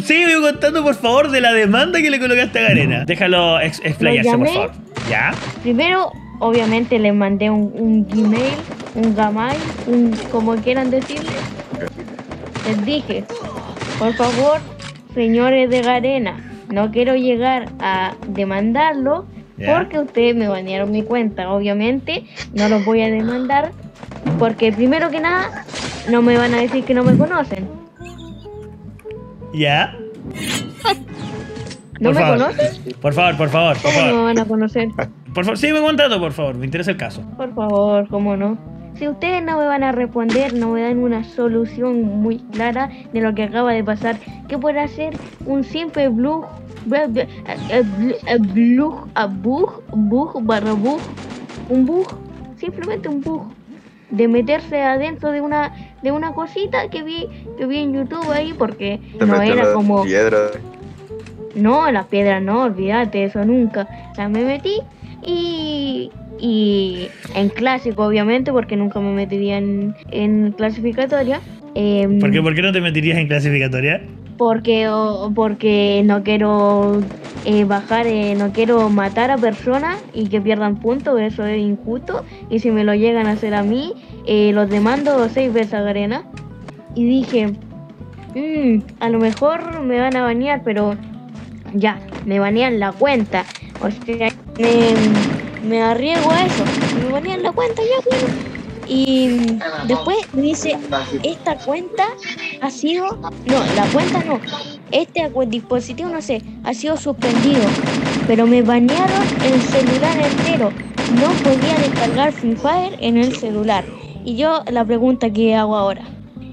Sigue contando, por favor, de la demanda que le colocaste a Garena. Déjalo explayarse, por favor. ¿Ya? Primero, obviamente, le mandé un Gmail, un Gmail, un como quieran decirle. Les dije, por favor, señores de Garena, no quiero llegar a demandarlo porque ustedes me banearon mi cuenta. Obviamente, no los voy a demandar porque, primero que nada, no me van a decir que no me conocen. ¿Ya? ¿No me conoces? Por favor, por favor. No me van a conocer. Por favor, sígueme contando, por favor. Me interesa el caso. Por favor, cómo no. Si ustedes no me van a responder, no me dan una solución muy clara de lo que acaba de pasar, que podrá ser un simple bug, un bug, simplemente un bug, de meterse adentro de una cosita que vi en YouTube ahí, porque no era como piedra. No, las piedras no, olvídate, eso nunca. Las me metí y en clásico, obviamente, porque nunca me metería en clasificatoria. ¿Por qué no te meterías en clasificatoria? Porque no quiero bajar, no quiero matar a personas y que pierdan puntos, eso es injusto. Y si me lo llegan a hacer a mí, los demando 6 veces a Garena. Y dije, a lo mejor me van a banear, pero ya, me banean la cuenta. O sea, me arriesgo a eso, me banean la cuenta ya, bueno. Y después me dice, esta cuenta ha sido, este dispositivo, no sé, ha sido suspendido, pero me banearon el celular entero, no podía descargar Free Fire en el celular. Y yo, la pregunta que hago ahora,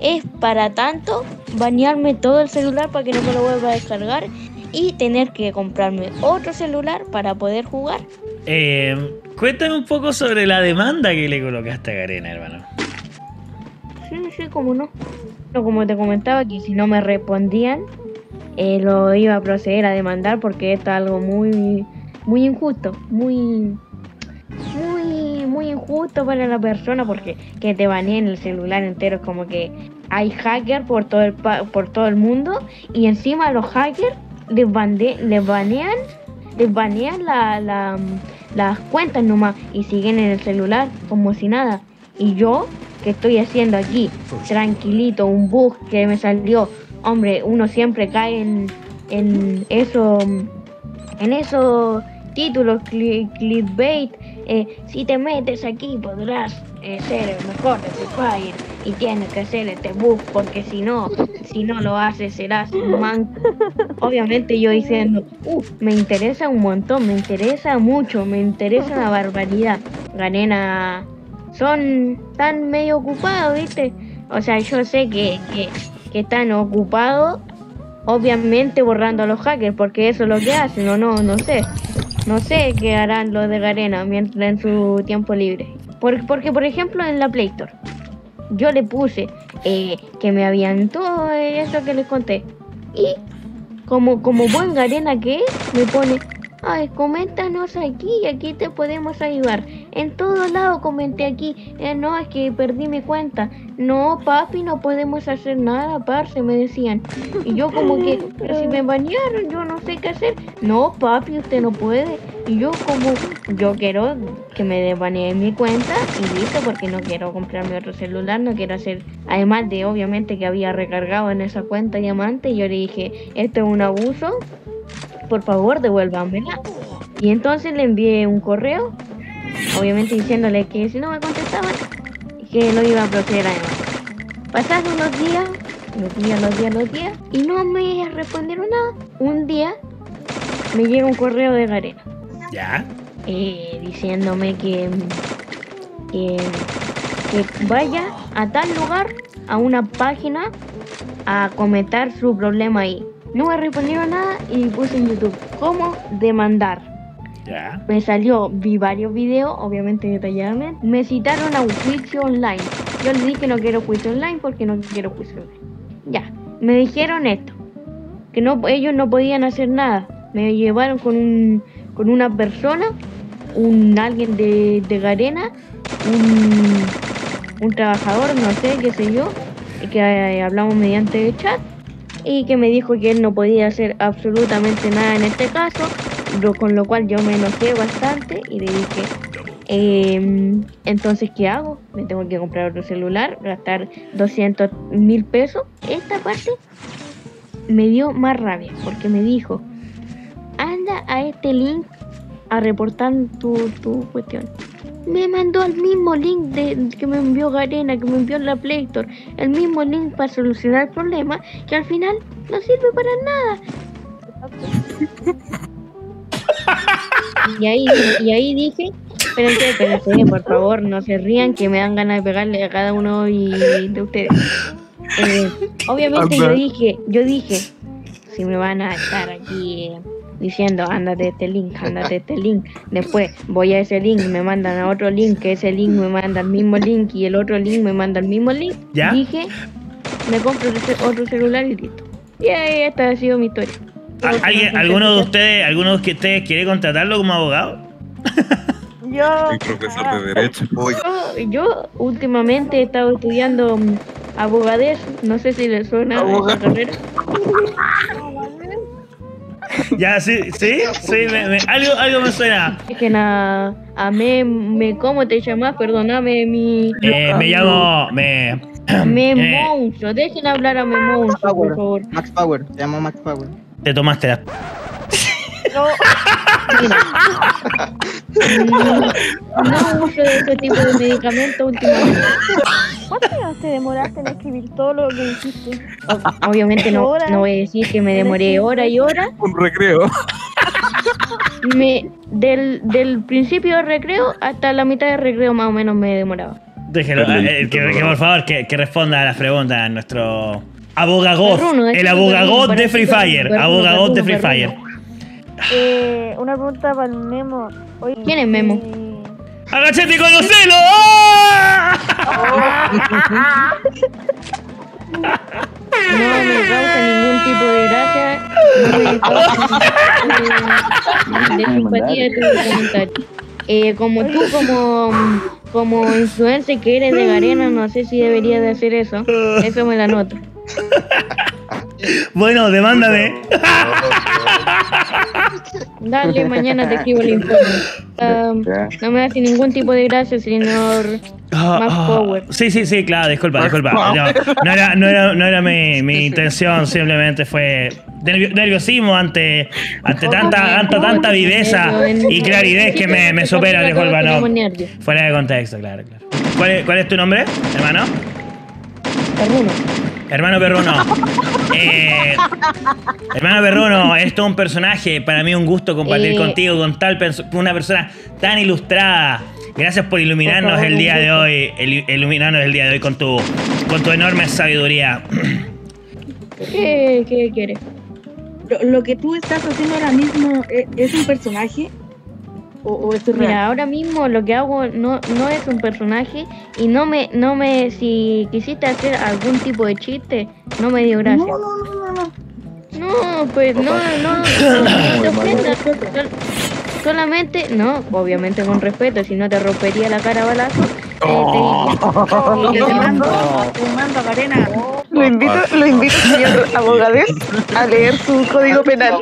¿es para tanto banearme todo el celular para que no me lo vuelva a descargar y tener que comprarme otro celular para poder jugar? Cuéntame un poco sobre la demanda que le colocaste a Garena, hermano. Sí, cómo no. Pero como te comentaba, que si no me respondían, lo iba a proceder a demandar porque esto es algo muy, muy injusto. Muy, muy, muy injusto para la persona, porque que te baneen el celular entero es como que hay hackers por todo el mundo, y encima los hackers les banean las cuentas nomás y siguen en el celular como si nada. Y yo, ¿qué estoy haciendo aquí? Tranquilito, un bug que me salió. Hombre, uno siempre cae en esos títulos clickbait. Si te metes aquí podrás ser el mejor de Free Fire y tienes que hacer este bug porque si no lo haces serás un manco. Obviamente yo diciendo, me interesa un montón, me interesa mucho, me interesa una barbaridad. Garena son tan medio ocupados, ¿viste? O sea, yo sé que están ocupados, obviamente borrando a los hackers, porque eso es lo que hacen, o no sé qué harán los de Garena mientras en su tiempo libre. Porque por ejemplo, en la Play Store, yo le puse que me habían todo eso que les conté. Y como buen Garena que es, me pone, ay, coméntanos aquí y aquí te podemos ayudar. En todos lados comenté aquí, no, es que perdí mi cuenta. No, papi, no podemos hacer nada, parce, me decían. Y yo como que, pero si me banearon, yo no sé qué hacer. No, papi, usted no puede. Y yo como, yo quiero que me desbaneen mi cuenta y listo, porque no quiero comprarme otro celular, no quiero hacer... Además de, obviamente, que había recargado en esa cuenta diamante, y yo le dije, esto es un abuso, por favor, devuélvanmela. Y entonces le envié un correo, obviamente diciéndole que si no me contestaban, que lo iba a proceder a demandar. Pasaron unos días, y no me respondieron nada. Un día me llega un correo de Garena. ¿Ya? Diciéndome que vaya a tal lugar, a una página, a comentar su problema ahí. No me respondieron nada y puse en YouTube, ¿cómo demandar? ¿Ya? Me salió, vi varios videos, obviamente detalladamente. Me citaron a un juicio online. Yo les dije que no quiero juicio online porque no quiero juicio online. Ya, me dijeron esto, que no, ellos no podían hacer nada. Me llevaron con una persona, alguien de Garena, un trabajador, no sé, qué sé yo, que hablamos mediante chat. y que me dijo que él no podía hacer absolutamente nada en este caso, con lo cual yo me enojé bastante y le dije, entonces ¿qué hago? ¿Me tengo que comprar otro celular? ¿Gastar 200.000 pesos? Esta parte me dio más rabia porque me dijo, anda a este link a reportar tu cuestión. Me mandó el mismo link que me envió Garena, que me envió en la Play Store, el mismo link para solucionar problemas que al final no sirve para nada. Y ahí dije, espérense, por favor, no se rían, que me dan ganas de pegarle a cada uno de ustedes. Obviamente yo dije, si me van a estar aquí diciendo, ándate este link, después voy a ese link, me mandan a otro link, que ese link me manda el mismo link, y el otro link me manda el mismo link, ¿ya? Dije, me compro otro celular y listo. Y ahí esta ha sido mi historia. ¿Alguno de ustedes quiere contratarlo como abogado? Yo soy profesor de derecho. Yo últimamente he estado estudiando abogadez, no sé si les suena esa carrera. Ya, sí, algo me suena. ¿Cómo te llamas? Perdóname, Me llamo Moncho, dejen hablar a Moncho, por favor. Max Power, te llamo Max Power. Te tomaste la... No. No uso de ese tipo de medicamento últimamente. ¿Cuánto te demoraste en escribir todo lo que dijiste? Obviamente no voy a decir que me demoré hora y hora. Un recreo. Del principio del recreo hasta la mitad del recreo más o menos me demoraba. Déjelo, que por favor que responda a las preguntas a nuestro abogagot, el abogagot de Free Fire, abogagot de Free Fire. Una pregunta para el Memo. Oye, ¿quién es Memo? ¡Agachete con los celos! No me causa ningún tipo de gracia. No me causa de simpatía tu comentario. Como tú, como influencer que eres de Garena, no sé si deberías de hacer eso. Eso me la noto. Bueno, demándame. Dale, mañana te escribo el informe. No me hace ningún tipo de gracia, señor Max Power. Sí, claro, disculpa. No era mi intención, simplemente fue nerviosismo ante tanta viveza y claridad que me supera, disculpa, no. Fuera de contexto, claro. ¿Cuál es tu nombre, hermano? Hermano Perruno. Hermano Perruno, eres todo un personaje. Para mí un gusto compartir contigo, con una persona tan ilustrada. Gracias por iluminarnos el día de hoy, con tu enorme sabiduría. ¿Qué quieres? Lo que tú estás haciendo ahora mismo es un personaje. O es Mira, ahora mismo lo que hago no es un personaje y no me si quisiste hacer algún tipo de chiste, no me dio gracia. No, pues no te ofendas, solamente, obviamente con respeto, si no te rompería la cara a balazo. Te mando a Garena. Lo invito, señor abogadés, a leer su código penal.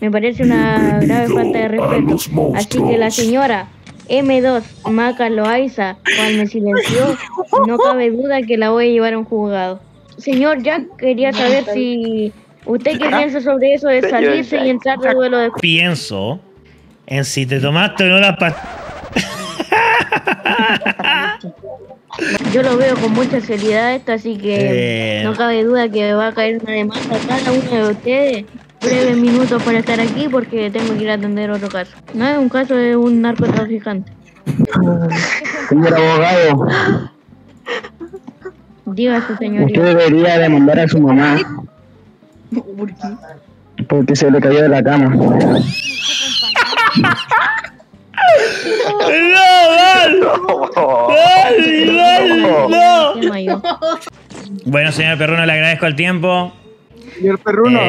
Me parece una grave falta de respeto. Así que la señora M2, Maca Loaiza, cual me silenció, no cabe duda que la voy a llevar a un juzgado. Señor Jack, quería saber si usted qué piensa sobre eso de salirse y entrar de duelo de... Pienso en si te tomaste o no las pastillas. Yo lo veo con mucha seriedad esto, así que no cabe duda que me va a caer una demanda a cada uno de ustedes. Breves minutos para estar aquí porque tengo que ir a atender otro caso. No es un caso de un narcotraficante. Señor abogado, diga su señoría. Usted debería demandar a su mamá. ¿Por qué? Porque se le cayó de la cama. ¡No! Bueno, señor Perruno, le agradezco el tiempo. Señor Perruno.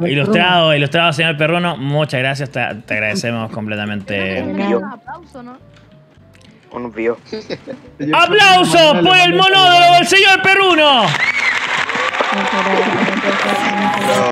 Ilustrado, señor Perruno. Muchas gracias, te agradecemos completamente. Un aplauso, ¿no? Un bio. ¡Aplausos por el monólogo del señor Perruno! Muchas gracias.